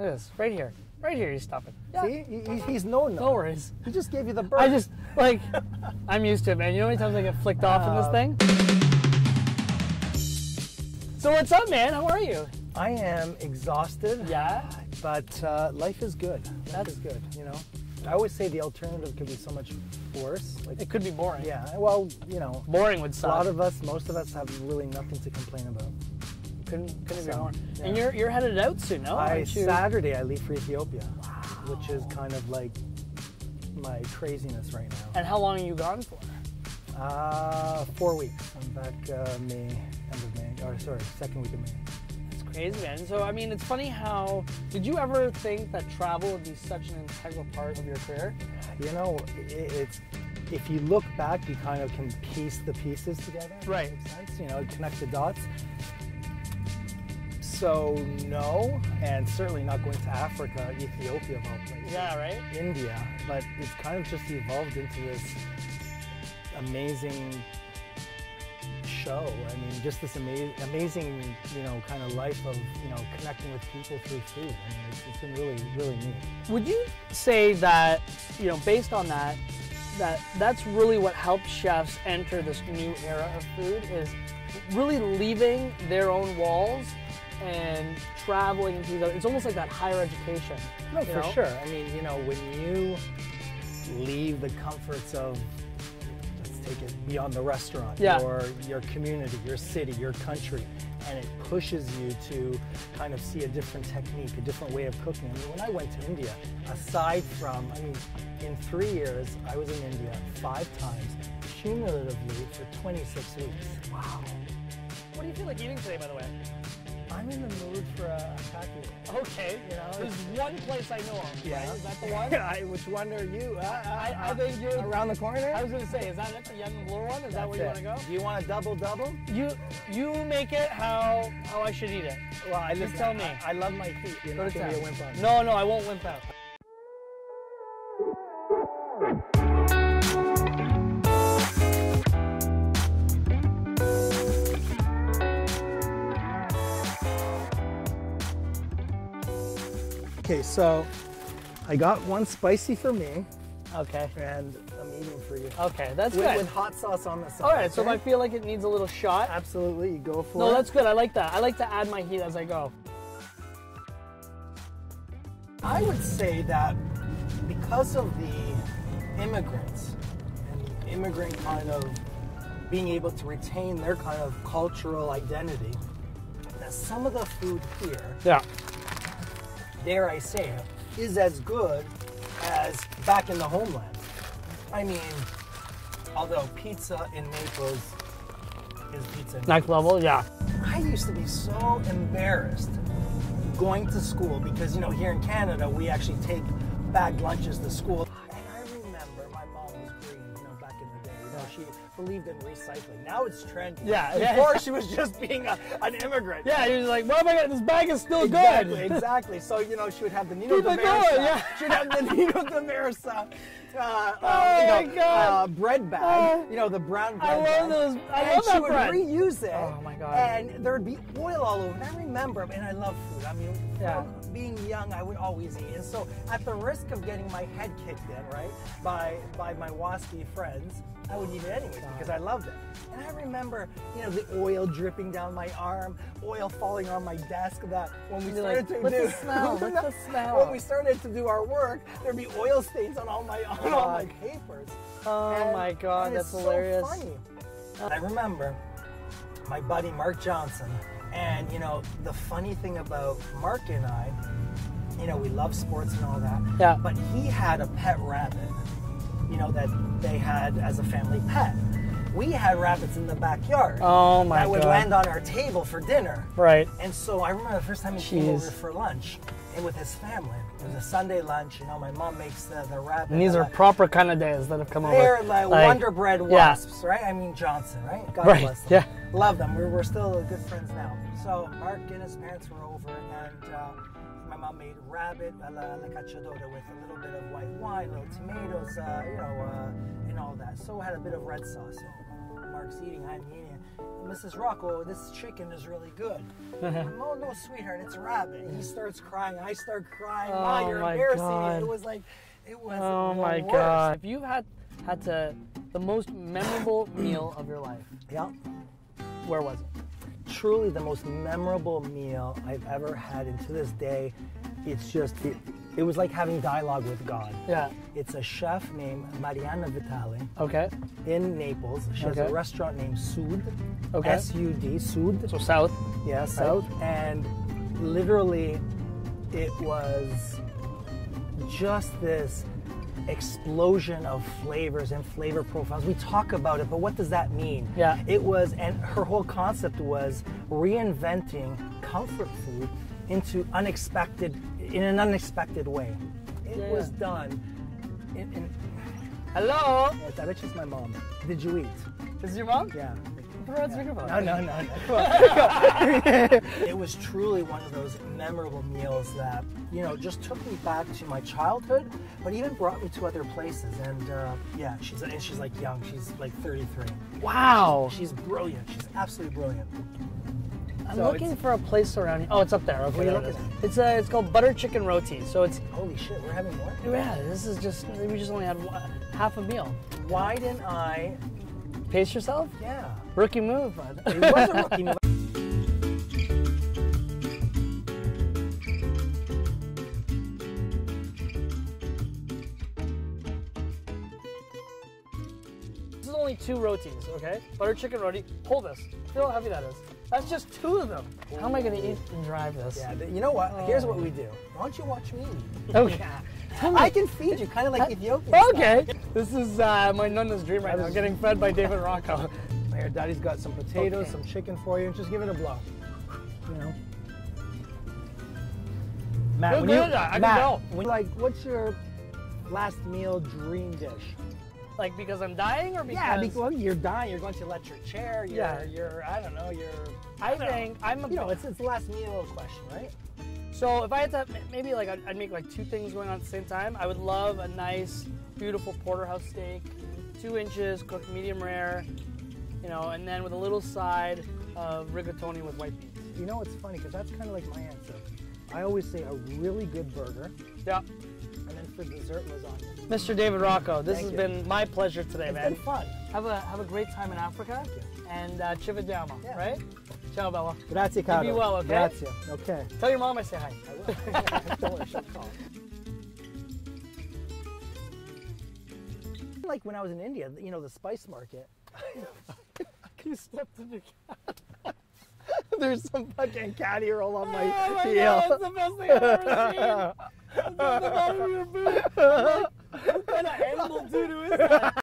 Look at this, right here. Right here, he's stopping. Yeah. See, he's known. No worries. He just gave you the bird. I just, like, I'm used to it, man. You know how many times I get flicked off in this thing? So what's up, man? How are you? I am exhausted. Yeah. But life is good. Life is good, you know? I always say the alternative could be so much worse. Like, it could be boring. Yeah, well, you know. Boring would suck. A lot of us, most of us have really nothing to complain about. Couldn't be more. Yeah. And you're headed out soon, no? Saturday I leave for Ethiopia, which is kind of like my craziness right now. And how long are you gone for? 4 weeks. I'm back second week of May. That's crazy, man. So I mean, it's funny how, did you ever think that travel would be such an integral part of your career? You know, it's, if you look back, you kind of can piece the pieces together. Right. Makes sense, you know, connect the dots. So no, and certainly not going to Africa, Ethiopia of all places. Yeah, right? India, but it's kind of just evolved into this amazing show. I mean, just this amazing, you know, kind of life of, you know, connecting with people through food. I mean, it's been really, really neat. Would you say that, you know, based on that, that's really what helped chefs enter this new era of food, is really leaving their own walls and traveling into the, it's almost like that higher education. No, for sure. I mean, you know, when you leave the comforts of, let's take it beyond the restaurant, or your community, your city, your country, and it pushes you to kind of see a different technique, a different way of cooking. I mean, when I went to India, aside from, I mean, in 3 years, I was in India 5 times, cumulatively for 26 weeks. Wow. What do you feel like eating today, by the way? I'm in the mood for a kaki. Okay, you know, there's one place I know of. Yeah, right? Is that the one? Which one are you? I think you're around the corner. I was gonna say, is that it, the young and blue one? Is that where you want to go? Do you want a double? You make it how I should eat it. Well, just tell me. I love my feet. You're not gonna be a wimp out. No, I won't wimp out. Okay, so I got one spicy for me. Okay. And I'm eating for you. Okay, that's good. With hot sauce on the side. All right, okay? So if I feel like it needs a little shot. Absolutely, you go for it. No, that's good. I like that. I like to add my heat as I go. I would say that because of the immigrants and the immigrant kind of being able to retain their kind of cultural identity, that some of the food here, dare I say it, is as good as back in the homeland. I mean, although pizza in Naples is pizza in Naples. Next level, yeah. I used to be so embarrassed going to school because, you know, here in Canada, we actually take bagged lunches to school. And I remember my mom was green, you know, back in the day. You know, she believed in recycling. Now it's trendy. Yeah. Before she was just being an immigrant. Yeah, you're like, well, my God, this bag is still good. Exactly. So, you know, she would have the Nino de Marissa. She would have the Nino de Marissa bread bag. You know, the brown bread bag. I love that bread. She would reuse it. Oh my God. And there would be oil all over. And I remember, and I love food. I mean, being young, I would always eat. And so at the risk of getting my head kicked in, right, by my waspy friends, I would eat it anyway because I loved it. And I remember, you know, the oil dripping down my arm, oil falling on my desk. That when we started to do our work, there'd be oil stains on all my papers. Oh my God, that's hilarious! So funny. I remember my buddy Mark Johnson, and you know, the funny thing about Mark and I, you know, we love sports and all that. Yeah. But he had a pet rabbit, you know, that they had as a family pet. We had rabbits in the backyard that would land on our table for dinner. Right. And so I remember the first time he came over for lunch and with his family. It was a Sunday lunch, you know, my mom makes the rabbit. And these are proper Canadians that have come over. They're like Wonder Bread wasps, right? I mean Johnson, right? God bless them. Yeah. Love them. We're still good friends now. So Mark and his parents were over and my mom made rabbit a la cacciadora with a little bit of white wine, little tomatoes, you know, and all that. So I had a bit of red sauce. Mark's eating, I'm eating. Mrs. Rocco, this chicken is really good. Oh, no, sweetheart, it's rabbit. He starts crying. I start crying. Oh, wow, you're embarrassing me. It was like, it was the worst. If you had the most memorable meal of your life, where was it? Truly the most memorable meal I've ever had, and to this day, it's just, it was like having dialogue with God. Yeah. It's a chef named Mariana Vitale. Okay. In Naples. She has a restaurant named Sud. Okay. S-U-D, Sud. So south. Yeah, south. Right. And literally, it was just this explosion of flavors and flavor profiles. We talk about it, but what does that mean? Yeah. It was, and her whole concept was reinventing comfort food into unexpected, in an unexpected way. It was done in... Hello? Yeah, that is just my mom. Did you eat? This is your mom? Yeah. No. It was truly one of those memorable meals that, you know, just took me back to my childhood, but even brought me to other places. And yeah, she's like young. She's like 33. Wow. She's brilliant. She's absolutely brilliant. I'm looking for a place around here. Oh, it's up there. Okay, it's called butter chicken roti. So it's holy shit. We're having more. Yeah, this is just we just only had half a meal. Why didn't I? Pace yourself? Yeah. Rookie move. It was a rookie move. This is only 2 rotis, okay? Butter chicken roti. Hold this. Feel how heavy that is. That's just 2 of them. How am I going to eat and drive this? Yeah, you know what? Here's what we do. Why don't you watch me? Okay. I can feed you, kind of like Ethiopia. Okay. This is my nonna's dream right now. I'm getting fed by David Rocco. Here, Daddy's got some potatoes, some chicken for you, and just give it a blow. You know. Matt, like, what's your last meal dream dish? Like because I'm dying, or because because you're dying, you're going to electric chair. You're, you're I don't know. It's the last meal question, right? So if I had to, maybe like I'd make like 2 things going on at the same time. I would love a nice, beautiful porterhouse steak, 2 inches, cooked medium rare, you know, and then with a little side of rigatoni with white beans. You know, it's funny because that's kind of like my answer. I always say a really good burger. Yeah. And then for dessert, lasagna. Mr. David Rocco, this has been my pleasure today, man. It's been fun. Have a great time in Africa. Thank you. And Chivadama, right? Ciao, Bella. Grazie, Caro. Be well, okay? Grazie. Okay. Tell your mom I say hi. I will. Don't worry, she'll call. Like when I was in India, you know, the spice market. You stepped in the cat. There's some fucking Kati roll on my heel. Oh my God, that's the best thing I've ever seen. That's the bottom of your boot. What kind of animal doo-doo is that?